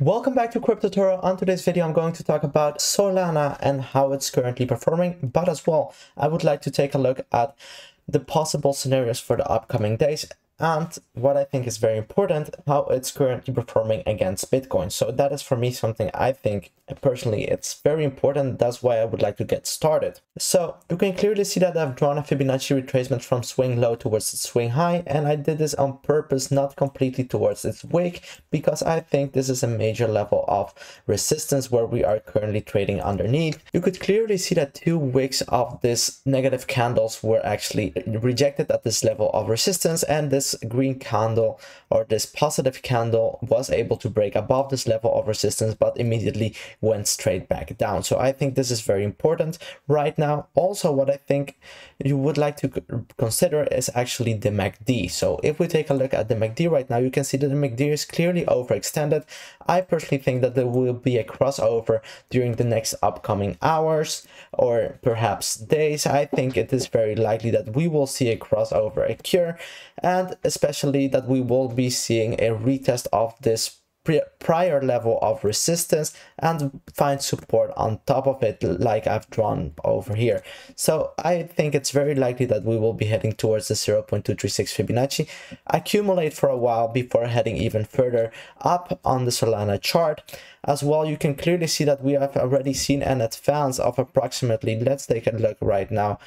Welcome back to CryptoToro. On today's video, I'm going to talk about Solana and how it's currently performing, but as well, I would like to take a look at the possible scenarios for the upcoming days and what I think is very important, how it's currently performing against Bitcoin. So that is for me something I think personally it's very important. That's why I would like to get started. So you can clearly see that I've drawn a Fibonacci retracement from swing low towards the swing high, and I did this on purpose, not completely towards its wick, because I think this is a major level of resistance where we are currently trading underneath. You could clearly see that two wicks of this negative candles were actually rejected at this level of resistance, and this green candle or this positive candle was able to break above this level of resistance but immediately went straight back down. So I think this is very important right now. Also, what I think you would like to consider is actually the MACD. So if we take a look at the MACD right now, you can see that the MACD is clearly overextended. I personally think that there will be a crossover during the next upcoming hours or perhaps days. I think it is very likely that we will see a crossover occur, and especially that we will be seeing a retest of this prior level of resistance and find support on top of it like I've drawn over here. So I think it's very likely that we will be heading towards the 0.236 Fibonacci, accumulate for a while before heading even further up on the Solana chart. As well, you can clearly see that we have already seen an advance of approximately, let's take a look right now,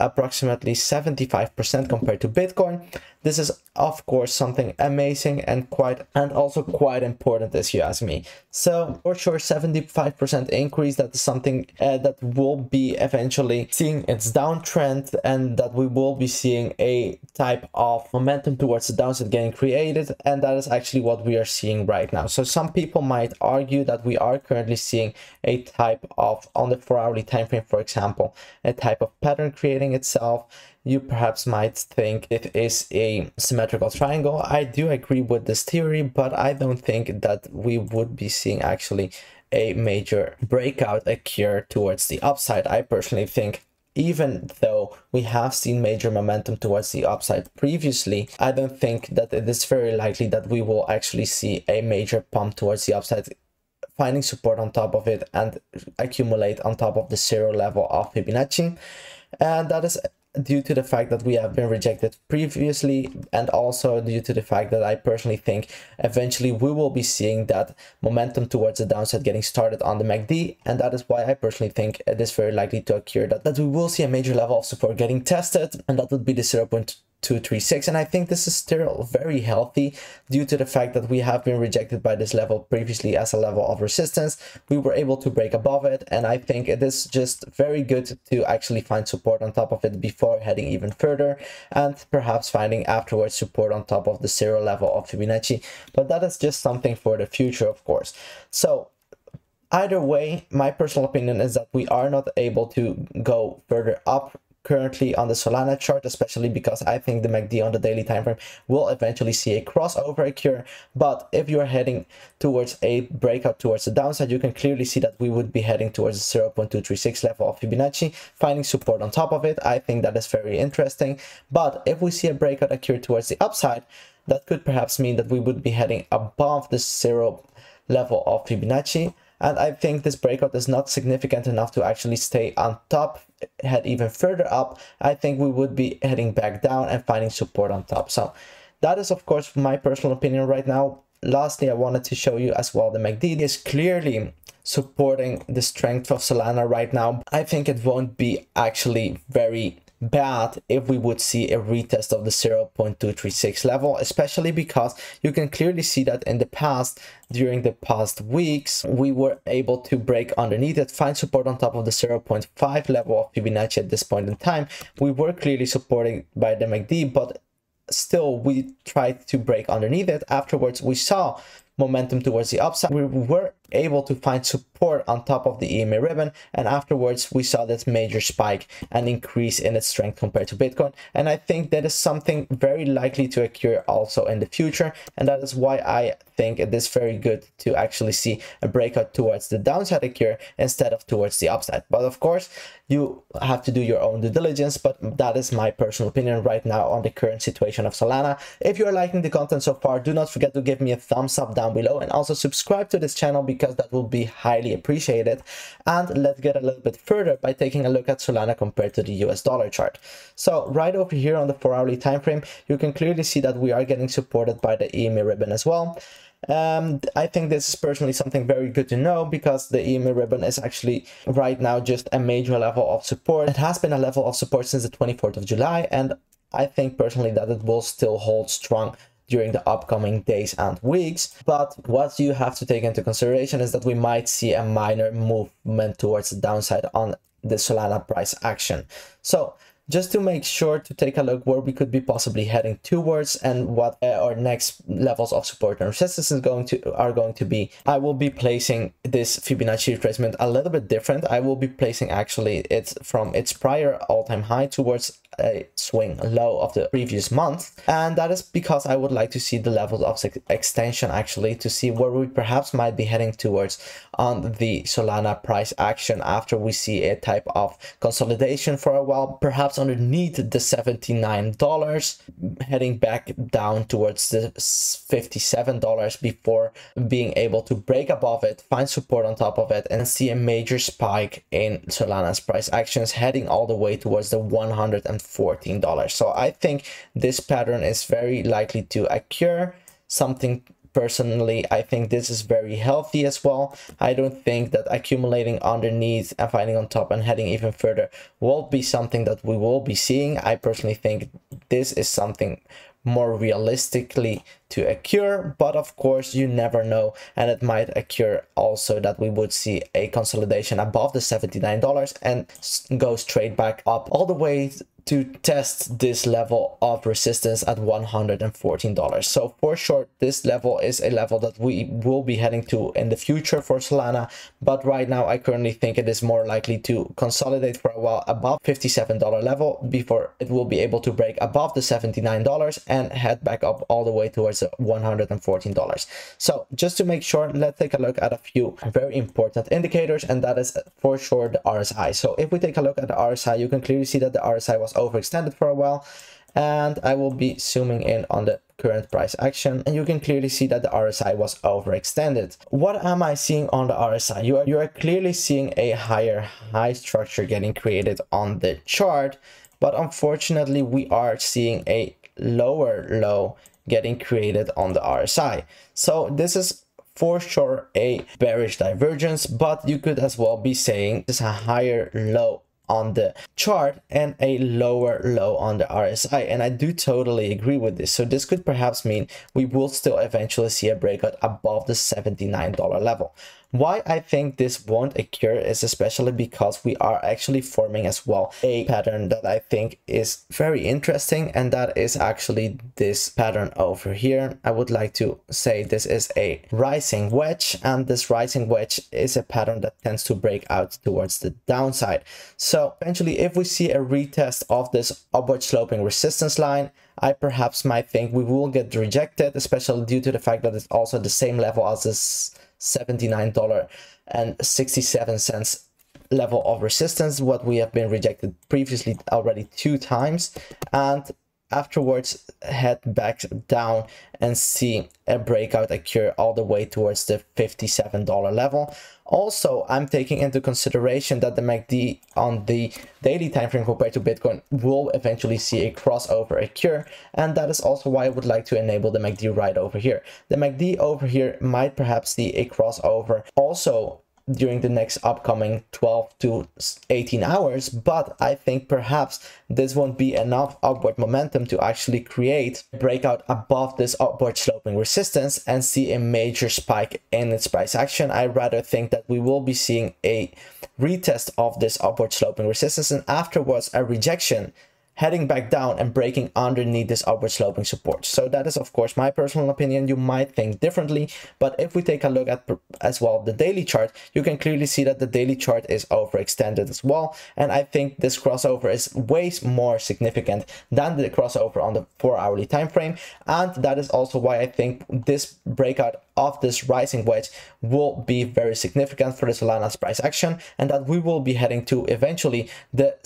approximately 75% compared to Bitcoin. This is of course something amazing and also quite important, as you ask me. So for sure, 75% increase, that is something that will be eventually seeing its downtrend, and that we will be seeing a type of momentum towards the downside getting created, and that is actually what we are seeing right now. So some people might argue that we are currently seeing a type of, on the 4-hourly time frame for example, a type of pattern creating itself. You perhaps might think it is a symmetrical triangle. I do agree with this theory, but I don't think that we would be seeing actually a major breakout occur towards the upside. I personally think, even though we have seen major momentum towards the upside previously, I don't think that it is very likely that we will actually see a major pump towards the upside, finding support on top of it and accumulate on top of the zero level of Fibonacci. And that is due to the fact that we have been rejected previously, and also due to the fact that I personally think eventually we will be seeing that momentum towards the downside getting started on the MACD, and that is why I personally think it is very likely to occur that we will see a major level of support getting tested, and that would be the 0.236. And I think this is still very healthy due to the fact that we have been rejected by this level previously as a level of resistance. We were able to break above it, and I think it is just very good to actually find support on top of it before heading even further, and perhaps finding afterwards support on top of the zero level of Fibonacci. But that is just something for the future, of course. So either way, my personal opinion is that we are not able to go further up currently on the Solana chart, especially because I think the MACD on the daily time frame will eventually see a crossover occur. But if you're heading towards a breakout towards the downside, you can clearly see that we would be heading towards the 0.236 level of Fibonacci, finding support on top of it. I think that is very interesting. But if we see a breakout occur towards the upside, that could perhaps mean that we would be heading above the zero level of Fibonacci. And I think this breakout is not significant enough to actually stay on top, head even further up. I think we would be heading back down and finding support on top. So that is, of course, my personal opinion right now. Lastly, I wanted to show you as well the MACD is clearly supporting the strength of Solana right now. I think it won't be actually very bad if we would see a retest of the 0.236 level, especially because you can clearly see that in the past, during the past weeks, we were able to break underneath it, find support on top of the 0.5 level of Fibonacci. At this point in time, we were clearly supported by the MACD, but still we tried to break underneath it. Afterwards, we saw momentum towards the upside. We were able to find support on top of the EMA ribbon, and afterwards we saw this major spike and increase in its strength compared to Bitcoin. And I think that is something very likely to occur also in the future, and that is why I think it is very good to actually see a breakout towards the downside occur instead of towards the upside. But of course, you have to do your own due diligence, but that is my personal opinion right now on the current situation of Solana. If you are liking the content so far, do not forget to give me a thumbs up down down below, and also subscribe to this channel because that will be highly appreciated. And let's get a little bit further by taking a look at Solana compared to the US dollar chart. So right over here on the 4-hourly time frame, you can clearly see that we are getting supported by the EMA ribbon as well. I think this is personally something very good to know, because the EMA ribbon is actually right now just a major level of support. It has been a level of support since the 24th of July, and I think personally that it will still hold strong during the upcoming days and weeks. But what you have to take into consideration is that we might see a minor movement towards the downside on the Solana price action. So just to make sure to take a look where we could be possibly heading towards and what our next levels of support and resistance is going to be, I will be placing this Fibonacci retracement a little bit different. I will be placing actually it from its prior all-time high towards a swing low of the previous month, and that is because I would like to see the levels of extension actually to see where we perhaps might be heading towards on the Solana price action after we see a type of consolidation for a while, perhaps underneath the $79, heading back down towards the $57 before being able to break above it, find support on top of it, and see a major spike in Solana's price actions heading all the way towards the $114. So I think this pattern is very likely to occur. Something personally, I think this is very healthy as well. I don't think that accumulating underneath and finding on top and heading even further will be something that we will be seeing. I personally think this is something more realistically to occur, but of course you never know, and it might occur also that we would see a consolidation above the $79 and go straight back up all the way to test this level of resistance at $114. So for sure, this level is a level that we will be heading to in the future for Solana, but right now I currently think it is more likely to consolidate for a while above $57 level before it will be able to break above the $79 and head back up all the way towards the $114. So just to make sure, let's take a look at a few very important indicators, and that is for sure the RSI. So if we take a look at the RSI, you can clearly see that the RSI was overextended for a while, and I will be zooming in on the current price action, and you can clearly see that the RSI was overextended. What am I seeing on the RSI? You are clearly seeing a higher high structure getting created on the chart, but unfortunately we are seeing a lower low getting created on the RSI. So this is for sure a bearish divergence, but you could as well be saying this is a higher low on the chart and a lower low on the RSI, and I do totally agree with this. So this could perhaps mean we will still eventually see a breakout above the $79 level. Why I think this won't occur is especially because we are actually forming as well a pattern that I think is very interesting, and that is actually this pattern over here. I would like to say this is a rising wedge, and this rising wedge is a pattern that tends to break out towards the downside. So eventually if we see a retest of this upward sloping resistance line, I perhaps might think we will get rejected, especially due to the fact that it's also the same level as this $79.67 level of resistance, what we have been rejected previously already 2 times, and afterwards head back down and see a breakout occur all the way towards the $57 level. Also, I'm taking into consideration that the MACD on the daily time frame compared to Bitcoin will eventually see a crossover occur, and that is also why I would like to enable the MACD right over here. The MACD over here might perhaps see a crossover also during the next upcoming 12 to 18 hours, but I think perhaps this won't be enough upward momentum to actually create a breakout above this upward sloping resistance and see a major spike in its price action. I rather think that we will be seeing a retest of this upward sloping resistance and afterwards a rejection, heading back down and breaking underneath this upward sloping support. So that is of course my personal opinion. You might think differently, but if we take a look at as well the daily chart, you can clearly see that the daily chart is overextended as well, and I think this crossover is way more significant than the crossover on the 4-hourly time frame, and that is also why I think this breakout of this rising wedge will be very significant for the Solana's price action, and that we will be heading to eventually the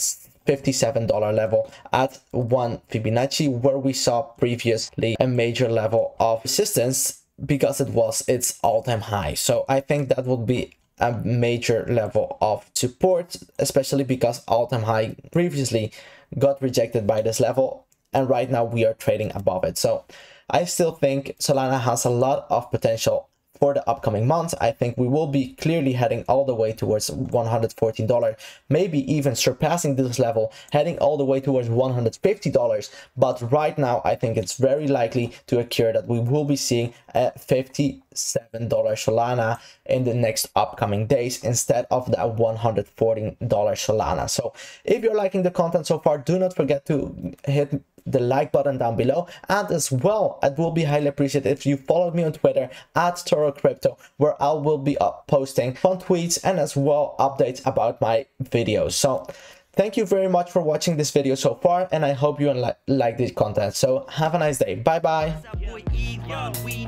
$57 level at 1 Fibonacci, where we saw previously a major level of resistance because it was its all-time high. So I think that would be a major level of support, especially because all-time high previously got rejected by this level, and right now we are trading above it. So I still think Solana has a lot of potential for the upcoming months. I think we will be clearly heading all the way towards $114, maybe even surpassing this level, heading all the way towards $150. But right now, I think it's very likely to occur that we will be seeing a $57 Solana in the next upcoming days instead of that $114 Solana. So if you're liking the content so far, do not forget to hit the like button down below, and as well it will be highly appreciated if you follow me on Twitter @ToroCrypto, where I will be posting fun tweets and as well updates about my videos. So thank you very much for watching this video so far, and I hope you like this content. So have a nice day. Bye bye. We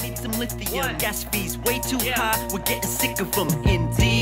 need some lithium. Gas fees way too high. We're getting sick of them indeed.